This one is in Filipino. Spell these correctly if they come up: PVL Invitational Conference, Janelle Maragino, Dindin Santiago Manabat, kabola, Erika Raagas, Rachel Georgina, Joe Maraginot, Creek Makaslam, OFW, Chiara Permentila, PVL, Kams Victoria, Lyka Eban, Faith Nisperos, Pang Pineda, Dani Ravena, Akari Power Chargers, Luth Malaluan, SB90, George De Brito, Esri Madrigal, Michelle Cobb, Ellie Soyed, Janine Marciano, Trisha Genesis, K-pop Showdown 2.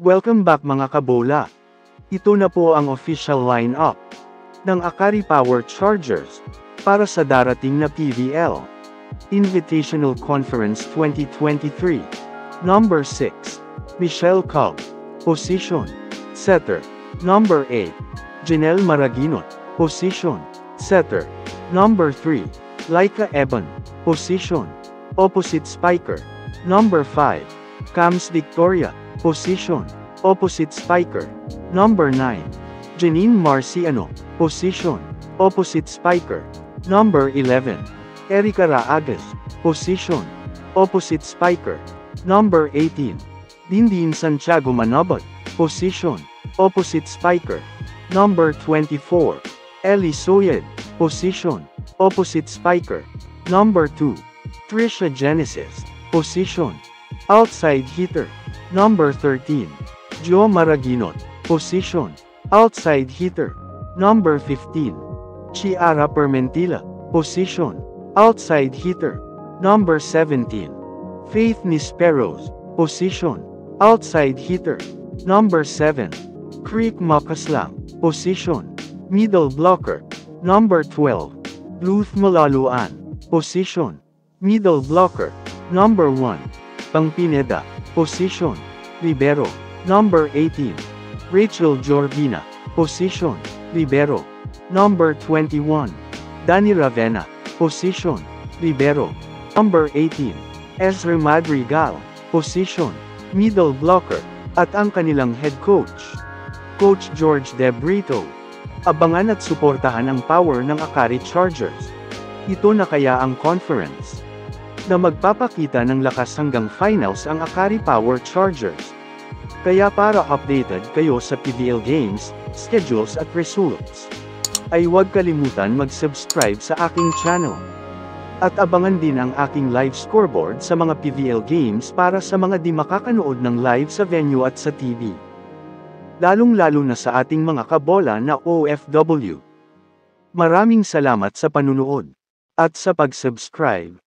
Welcome back mga kabola! Ito na po ang official lineup ng Akari Power Chargers para sa darating na PVL Invitational Conference 2023. Number 6, Michelle Cobb, position, setter. Number 8, Janelle Maragino, position, setter. Number 3, Lyka Eban, position, opposite spiker. Number 5, Kams Victoria, position, opposite spiker. Number 9, Janine Marciano, position, opposite spiker. Number 11, Erika Raagas, position, opposite spiker. Number 18, Dindin Santiago Manabat, position, opposite spiker. Number 24, Ellie Soyed, position, opposite spiker. Number 2, Trisha Genesis, position, outside hitter. Number 13, Joe Maraginot, position, outside hitter. Number 15, Chiara Permentila, position, outside hitter. Number 17, Faith Nisperos, position, outside hitter. Number 7, Creek Makaslam, position, middle blocker. Number 12, Luth Malaluan, position, middle blocker. Number 1, Pang Pineda, position, libero. Number 18, Rachel Georgina, position, libero. Number 21, Dani Ravena, position, libero. Number 18, Esri Madrigal, position, middle blocker. At ang kanilang head coach, Coach George De Brito. Abangan at suportahan ang power ng Akari Chargers. Ito na kaya ang conference na magpapakita ng lakas hanggang finals ang Akari Power Chargers. Kaya para updated kayo sa PVL games, schedules at results, ay huwag kalimutan mag-subscribe sa aking channel. At abangan din ang aking live scoreboard sa mga PVL games para sa mga di makakanood ng live sa venue at sa TV. Lalong-lalo na sa ating mga kabola na OFW. Maraming salamat sa panunood at sa pag-subscribe.